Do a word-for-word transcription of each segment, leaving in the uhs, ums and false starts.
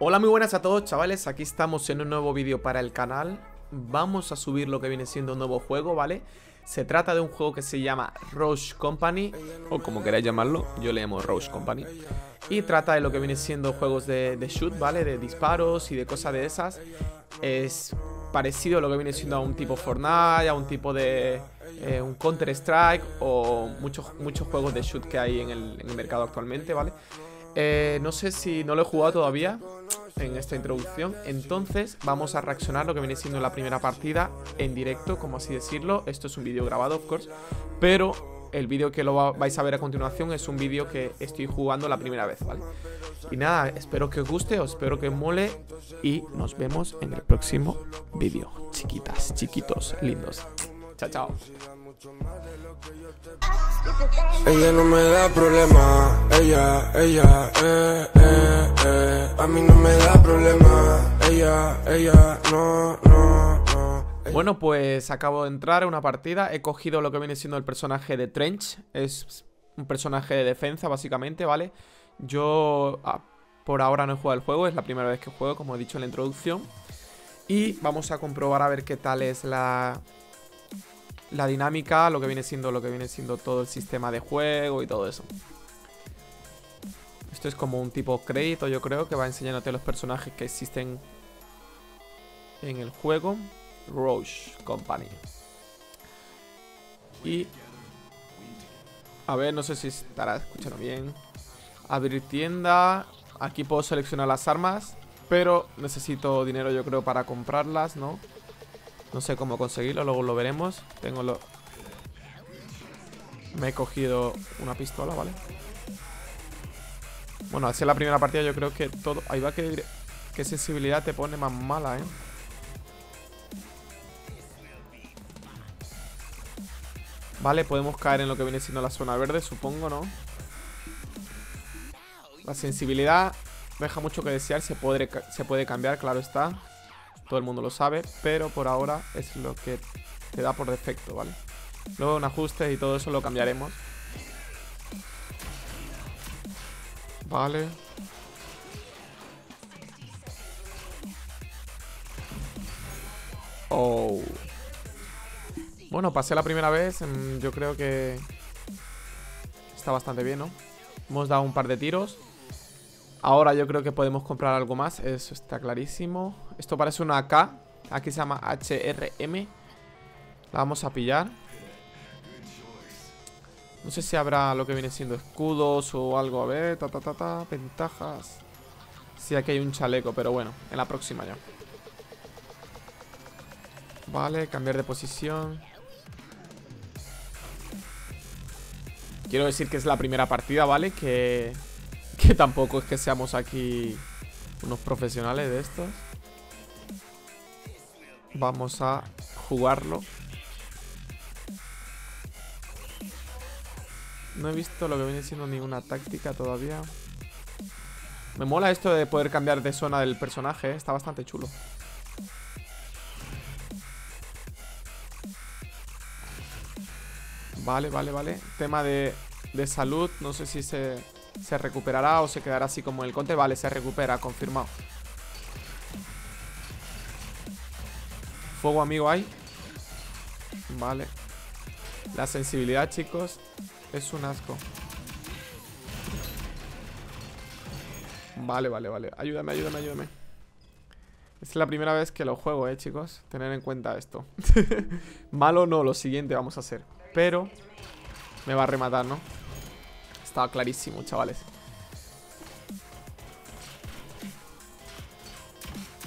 Hola, muy buenas a todos, chavales. Aquí estamos en un nuevo vídeo para el canal. Vamos a subir lo que viene siendo un nuevo juego, ¿vale? Se trata de un juego que se llama Rogue Company, o como queráis llamarlo, yo le llamo Rogue Company. Y trata de lo que viene siendo juegos de, de shoot, ¿vale? De disparos y de cosas de esas. Es parecido a lo que viene siendo a un tipo Fortnite, a un tipo de... Eh, un Counter Strike o muchos, muchos juegos de shoot que hay en el, en el mercado actualmente, ¿vale? Eh, no sé si no lo he jugado todavía en esta introducción. Entonces vamos a reaccionar lo que viene siendo la primera partida en directo, como así decirlo. Esto es un vídeo grabado, of course, pero el vídeo que lo vais a ver a continuación es un vídeo que estoy jugando la primera vez, ¿vale? Y nada, espero que os guste, os espero que os mole y nos vemos en el próximo vídeo. Chiquitas, chiquitos, lindos. Chao, chao. Ella no me da problema, ella, ella, eh, eh, eh. A mí no me da problema, ella, ella, no, no, no. Bueno, pues acabo de entrar a una partida. He cogido lo que viene siendo el personaje de Trench. Es un personaje de defensa, básicamente, ¿vale? Yo ah, por ahora no he jugado el juego, es la primera vez que juego, como he dicho en la introducción. Y vamos a comprobar a ver qué tal es la... la dinámica, lo que viene siendo lo que viene siendo todo el sistema de juego y todo eso. Esto es como un tipo crédito, yo creo, que va enseñándote los personajes que existen en el juego Rogue Company. Y a ver, no sé si estará escuchando bien. Abrir tienda. Aquí puedo seleccionar las armas, pero necesito dinero, yo creo, para comprarlas, ¿no? No sé cómo conseguirlo, luego lo veremos. Tengo lo... Me he cogido una pistola, ¿vale? Bueno, así es la primera partida, yo creo que todo... Ahí va que... Qué sensibilidad te pone más mala, ¿eh? Vale, podemos caer en lo que viene siendo la zona verde, supongo, ¿no? La sensibilidad deja mucho que desear, se puede, se puede cambiar, claro está. Todo el mundo lo sabe, pero por ahora es lo que te da por defecto, ¿vale? Luego un ajuste y todo eso lo cambiaremos. Vale. Oh. Bueno, pasé la primera vez. Yo creo que está bastante bien, ¿no? Hemos dado un par de tiros. Ahora yo creo que podemos comprar algo más. Eso está clarísimo. Esto parece una A K. Aquí se llama H R M. La vamos a pillar. No sé si habrá lo que viene siendo escudos o algo. A ver, ta ta ta ta. Ventajas. Sí, aquí hay un chaleco, pero bueno, en la próxima ya. Vale, cambiar de posición. Quiero decir que es la primera partida, ¿vale? Que... Que tampoco es que seamos aquí unos profesionales de estos. Vamos a jugarlo. No he visto lo que viene siendo ninguna táctica todavía. Me mola esto de poder cambiar de zona del personaje, ¿eh? Está bastante chulo. Vale, vale, vale. Tema de, de salud. No sé si se... ¿Se recuperará o se quedará así como el conte? Vale, se recupera, confirmado. Fuego amigo hay. Vale. La sensibilidad, chicos, es un asco. Vale, vale, vale. Ayúdame, ayúdame, ayúdame. Es la primera vez que lo juego, eh, chicos. Tener en cuenta esto. Malo no, lo siguiente vamos a hacer. Pero me va a rematar, ¿no? Estaba clarísimo, chavales.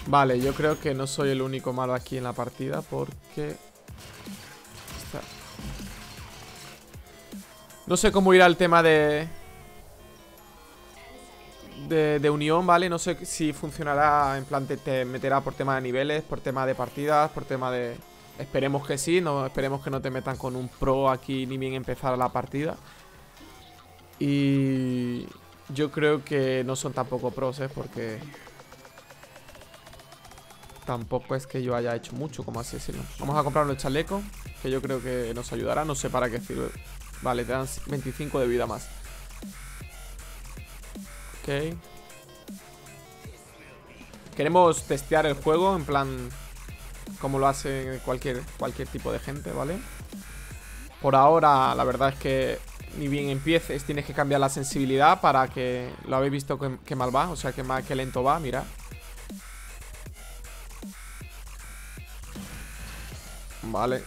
Vale, yo creo que no soy el único malo aquí en la partida porque... Está... No sé cómo irá el tema de... de... De unión, ¿vale? No sé si funcionará en plan te, te meterá por tema de niveles, por tema de partidas, por tema de... Esperemos que sí, no, esperemos que no te metan con un pro aquí ni bien empezar la partida. Y yo creo que no son tampoco pros, ¿eh? Porque tampoco es que yo haya hecho mucho, como así decirlo. Vamos a comprar los chalecos, que yo creo que nos ayudará. No sé para qué sirve. Vale, te dan veinticinco de vida más. Ok. Queremos testear el juego, en plan, como lo hace cualquier, cualquier tipo de gente, ¿vale? Por ahora, la verdad es que ni bien empieces, tienes que cambiar la sensibilidad para que... Lo habéis visto que, que mal va, o sea, que, mal, que lento va, mirad. Vale.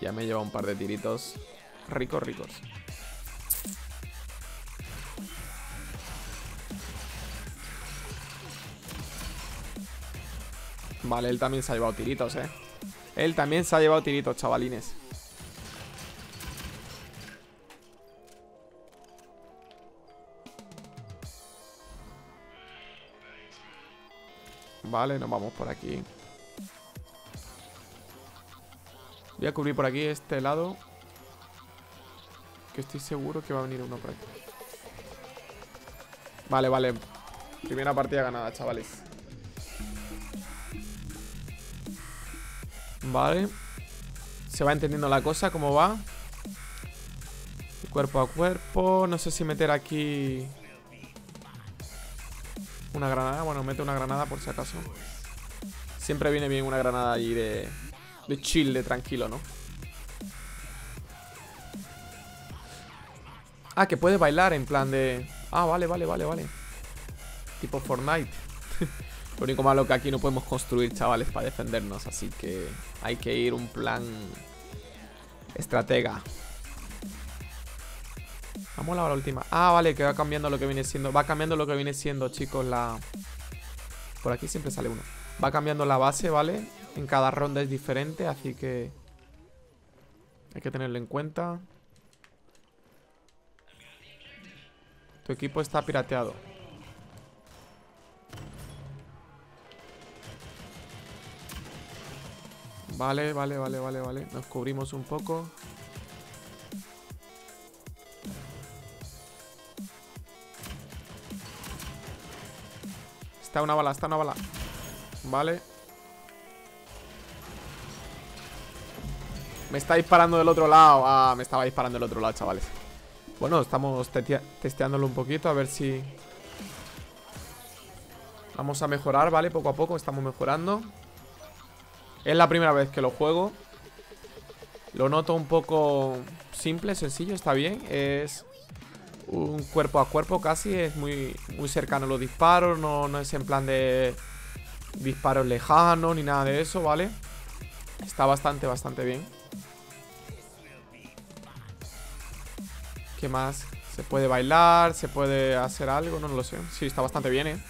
Ya me he llevado un par de tiritos ricos, ricos. Vale, él también se ha llevado tiritos, eh. Él también se ha llevado tiritos, chavalines. Vale, nos vamos por aquí. Voy a cubrir por aquí este lado, que estoy seguro que va a venir uno por aquí. Vale, vale. Primera partida ganada, chavales. Vale. Se va entendiendo la cosa, cómo va. Cuerpo a cuerpo. No sé si meter aquí una granada. Bueno, meto una granada por si acaso. Siempre viene bien una granada allí de... de chill, de tranquilo, ¿no? Ah, que puedes bailar en plan de... Ah, vale, vale, vale, vale. Tipo Fortnite. Lo único malo que aquí no podemos construir, chavales, para defendernos. Así que hay que ir un plan... estratega. Vamos a la última. Ah, vale, que va cambiando lo que viene siendo... Va cambiando lo que viene siendo, chicos, la... Por aquí siempre sale uno. Va cambiando la base, ¿vale? En cada ronda es diferente, así que hay que tenerlo en cuenta. Tu equipo está pirateado. Vale, vale, vale, vale, vale. Nos cubrimos un poco. Está una bala, está una bala. Vale. Me está disparando del otro lado. Ah, me estaba disparando del otro lado, chavales. Bueno, estamos testeándolo un poquito. A ver si... Vamos a mejorar, ¿vale? Poco a poco estamos mejorando. Es la primera vez que lo juego. Lo noto un poco simple, sencillo, está bien. Es un cuerpo a cuerpo casi. Es muy, muy cercano los disparos. No, no es en plan de... disparos lejanos ni nada de eso, ¿vale? Está bastante, bastante bien. ¿Qué más? ¿Se puede bailar? ¿Se puede hacer algo? No, no lo sé. Sí, está bastante bien, ¿eh?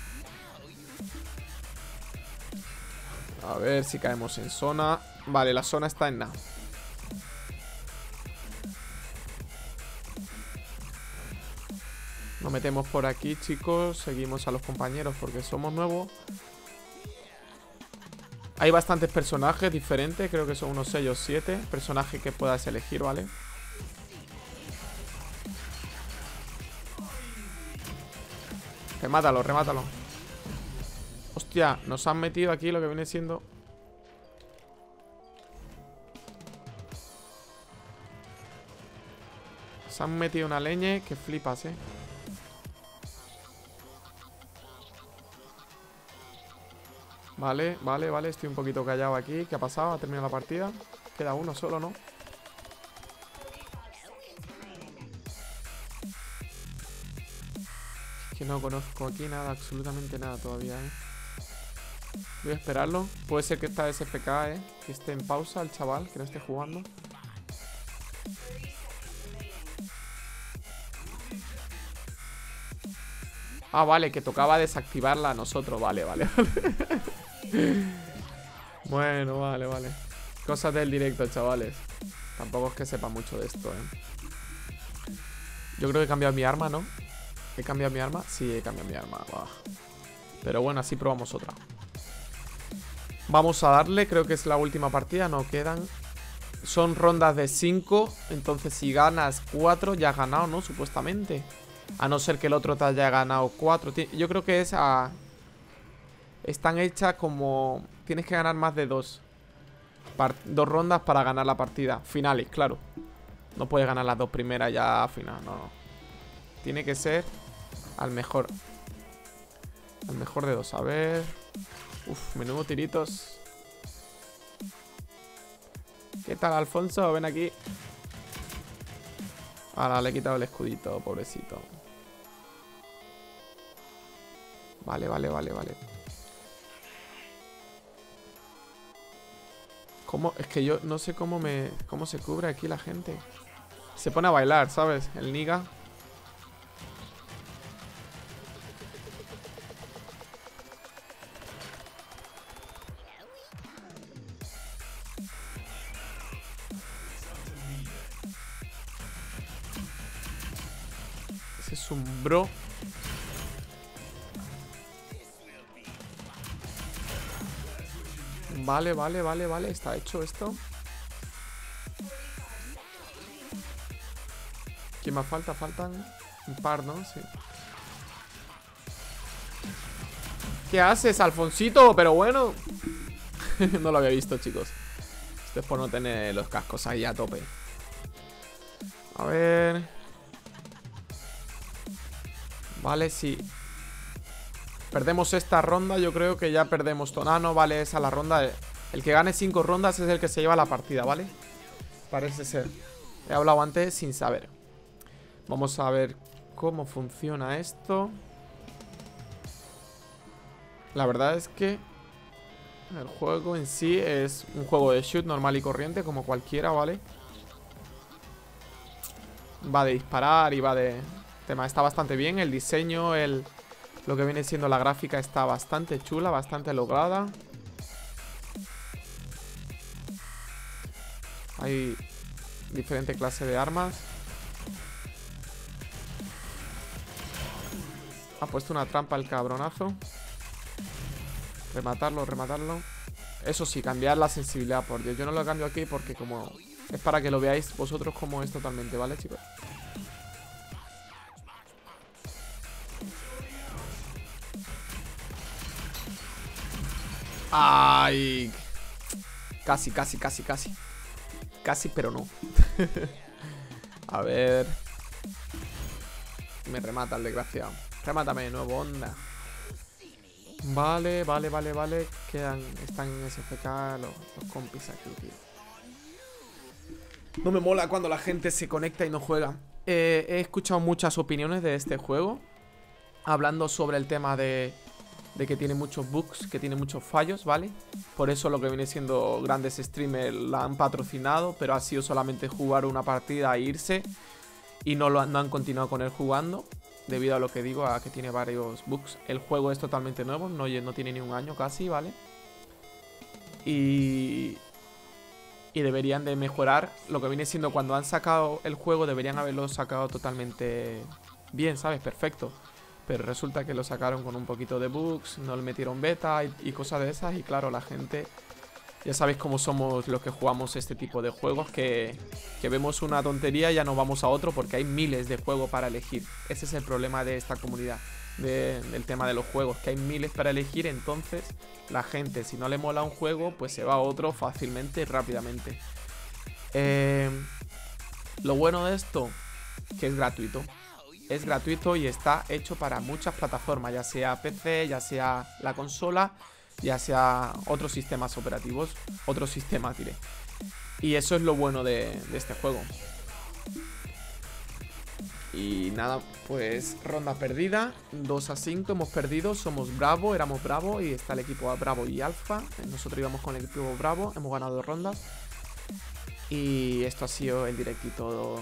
A ver si caemos en zona. Vale, la zona está en nada. Nos metemos por aquí, chicos. Seguimos a los compañeros porque somos nuevos. Hay bastantes personajes diferentes. Creo que son unos seis o siete personajes que puedas elegir, ¿vale? Remátalo, remátalo. Hostia, nos han metido aquí lo que viene siendo... Se han metido una leña que flipas, eh. Vale, vale, vale, estoy un poquito callado aquí. ¿Qué ha pasado? ¿Ha terminado la partida? Queda uno solo, ¿no? Es que no conozco aquí nada, absolutamente nada todavía, ¿eh? Voy a esperarlo. Puede ser que esta S F K, ¿eh? Que esté en pausa el chaval, que no esté jugando. Ah, vale, que tocaba desactivarla a nosotros. Vale, vale, vale. Bueno, vale, vale. Cosas del directo, chavales. Tampoco es que sepa mucho de esto, eh. Yo creo que he cambiado mi arma, ¿no? ¿He cambiado mi arma? Sí, he cambiado mi arma. Bah. Pero bueno, así probamos otra. Vamos a darle. Creo que es la última partida. No quedan... Son rondas de cinco. Entonces si ganas cuatro, ya has ganado, ¿no? Supuestamente. A no ser que el otro te haya ganado cuatro. Yo creo que es a... Están hechas como... Tienes que ganar más de dos Part... Dos rondas para ganar la partida. Finales, claro. No puedes ganar las dos primeras ya a final. No, no. Tiene que ser al mejor. Al mejor mejor de dos. A ver. Uf, menudo tiritos. ¿Qué tal, Alfonso? Ven aquí. Ahora le he quitado el escudito, pobrecito. Vale, vale, vale, vale. ¿Cómo? Es que yo no sé cómo me... ¿Cómo se cubre aquí la gente? Se pone a bailar, ¿sabes? El niga. Ese es un bro. Vale, vale, vale, vale. Está hecho esto. ¿Qué más falta? Faltan un par, ¿no? Sí. ¿Qué haces, Alfonsito? Pero bueno. No lo había visto, chicos. Esto es por no tener los cascos ahí a tope. A ver. Vale, sí. Perdemos esta ronda, yo creo que ya perdemos todo. Ah, no, vale, esa la ronda. El que gane cinco rondas es el que se lleva la partida, ¿vale? Parece ser. He hablado antes sin saber. Vamos a ver cómo funciona esto. La verdad es que el juego en sí es un juego de shoot normal y corriente, como cualquiera, ¿vale? Va de disparar y va de... tema está bastante bien, el diseño, el... lo que viene siendo la gráfica está bastante chula, bastante lograda. Hay diferente clase de armas. Ha puesto una trampa el cabronazo. Rematarlo, rematarlo. Eso sí, cambiar la sensibilidad, por Dios. Yo no lo cambio aquí porque como... es para que lo veáis vosotros como es totalmente, ¿vale, chicos? Ay, casi, casi, casi, casi. Casi, pero no. A ver. Me remata el desgraciado. Remátame de nuevo, onda. Vale, vale, vale, vale. Quedan, están en S F K los, los compis aquí, tío. No me mola cuando la gente se conecta y no juega. eh, He escuchado muchas opiniones de este juego, hablando sobre el tema de... de que tiene muchos bugs, que tiene muchos fallos, ¿vale? Por eso lo que viene siendo grandes streamers la han patrocinado, pero ha sido solamente jugar una partida e irse. Y no, lo, no han continuado con él jugando, debido a lo que digo, a que tiene varios bugs. El juego es totalmente nuevo, no, no tiene ni un año casi, ¿vale? Y... y deberían de mejorar lo que viene siendo cuando han sacado el juego, deberían haberlo sacado totalmente bien, ¿sabes? Perfecto. Pero resulta que lo sacaron con un poquito de bugs, no le metieron beta y, y cosas de esas. Y claro, la gente... ya sabéis cómo somos los que jugamos este tipo de juegos, que, que vemos una tontería y ya nos vamos a otro porque hay miles de juegos para elegir. Ese es el problema de esta comunidad, de, del tema de los juegos, que hay miles para elegir. Entonces la gente, si no le mola un juego, pues se va a otro fácilmente y rápidamente. Eh, lo bueno de esto, que es gratuito. Es gratuito y está hecho para muchas plataformas, ya sea P C, ya sea la consola, ya sea otros sistemas operativos, otros sistemas, diré. Y eso es lo bueno de, de este juego. Y nada, pues ronda perdida, dos a cinco hemos perdido, somos Bravo, éramos Bravo y está el equipo Bravo y Alfa. Nosotros íbamos con el equipo Bravo, hemos ganado dos rondas. Y esto ha sido el directo y todo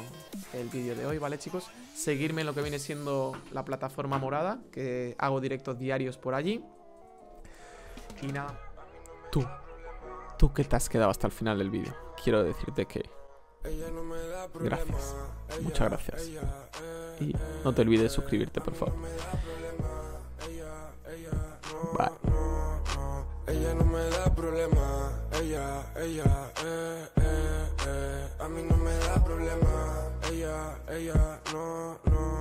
el vídeo de hoy, ¿vale, chicos? Seguirme en lo que viene siendo la plataforma morada, que hago directos diarios por allí. Y nada. Tú, tú que te has quedado hasta el final del vídeo, quiero decirte que... gracias, muchas gracias. Y no te olvides de suscribirte, por favor. Bye. Ella no me da problema, ella, ella, eh, eh, eh. A mí no me da problema, ella, ella, no, no.